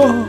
Oh.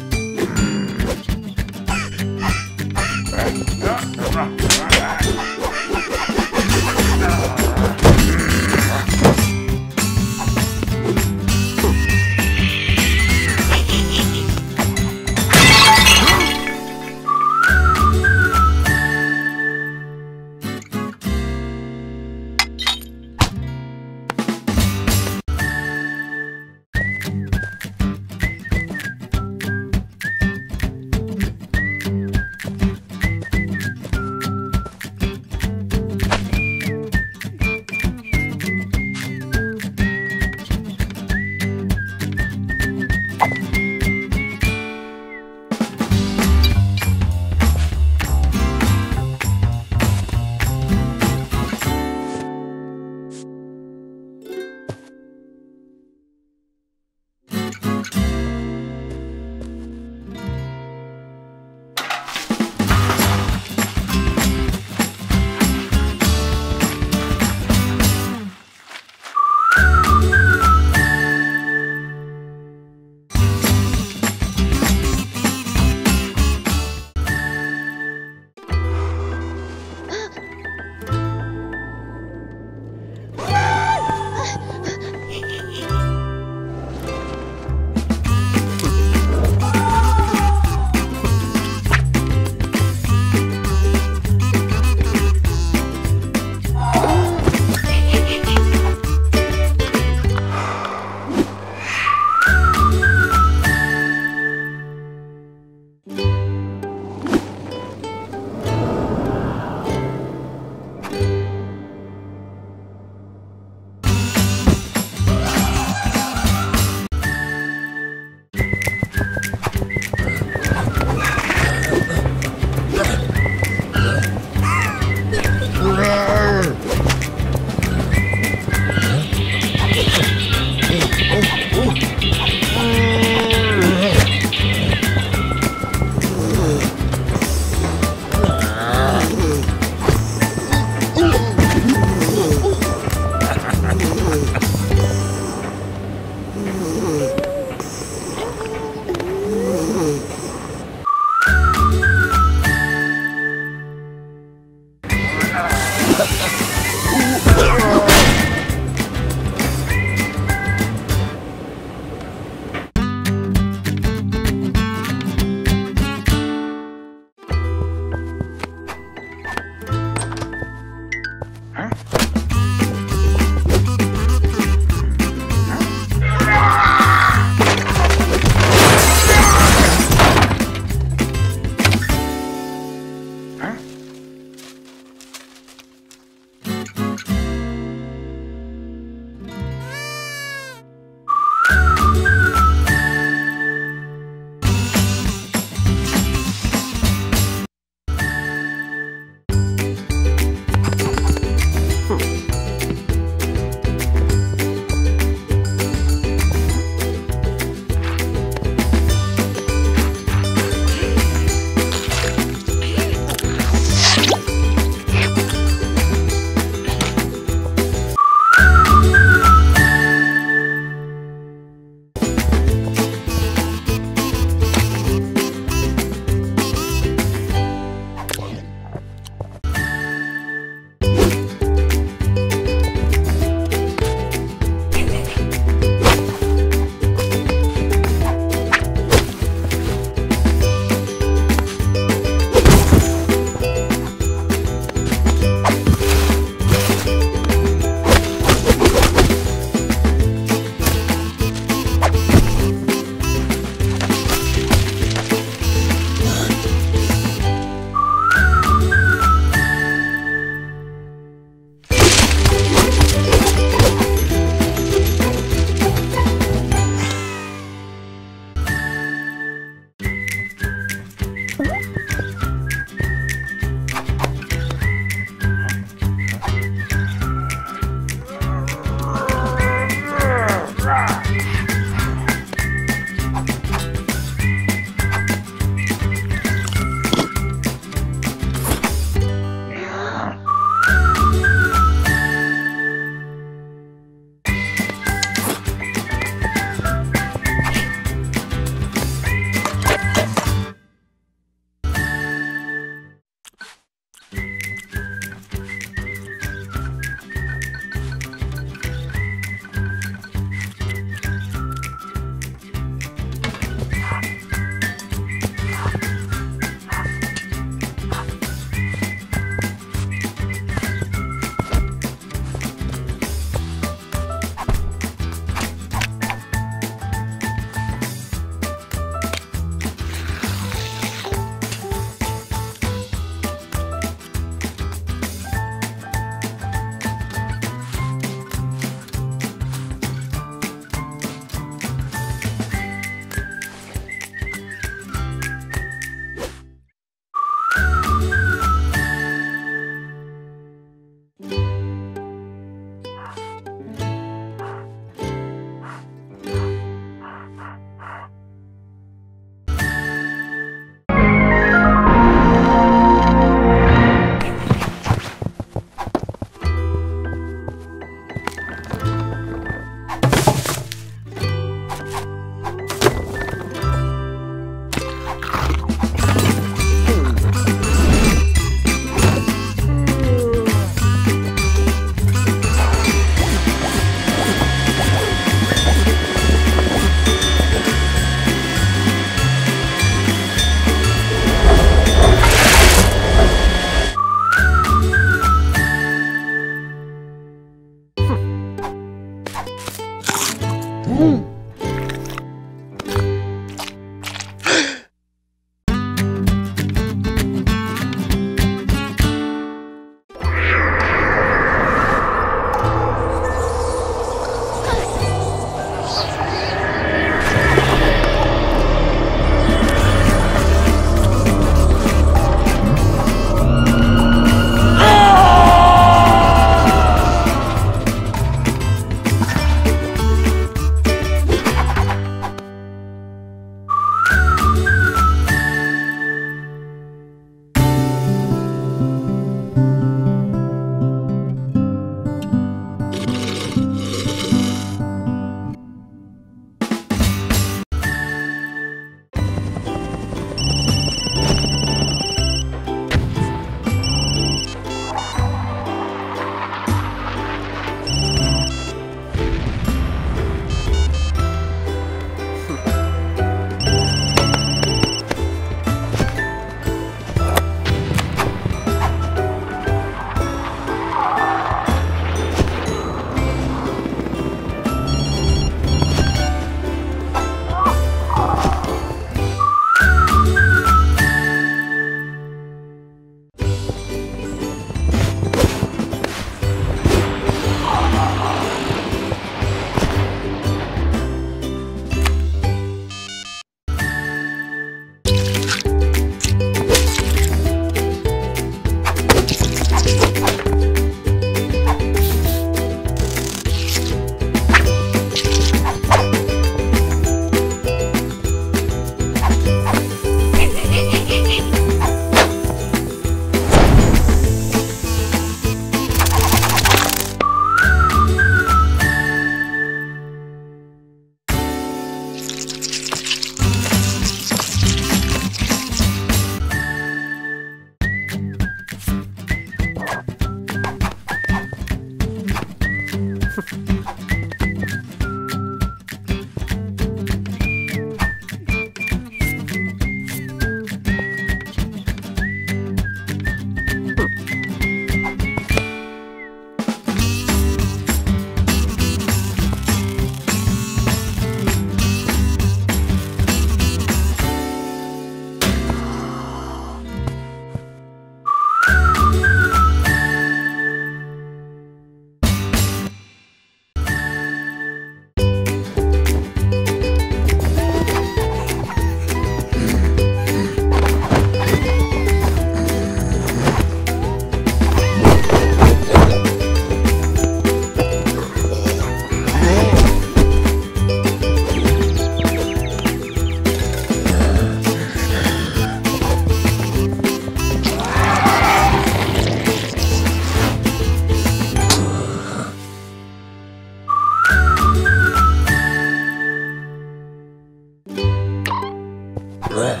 Sure.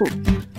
food.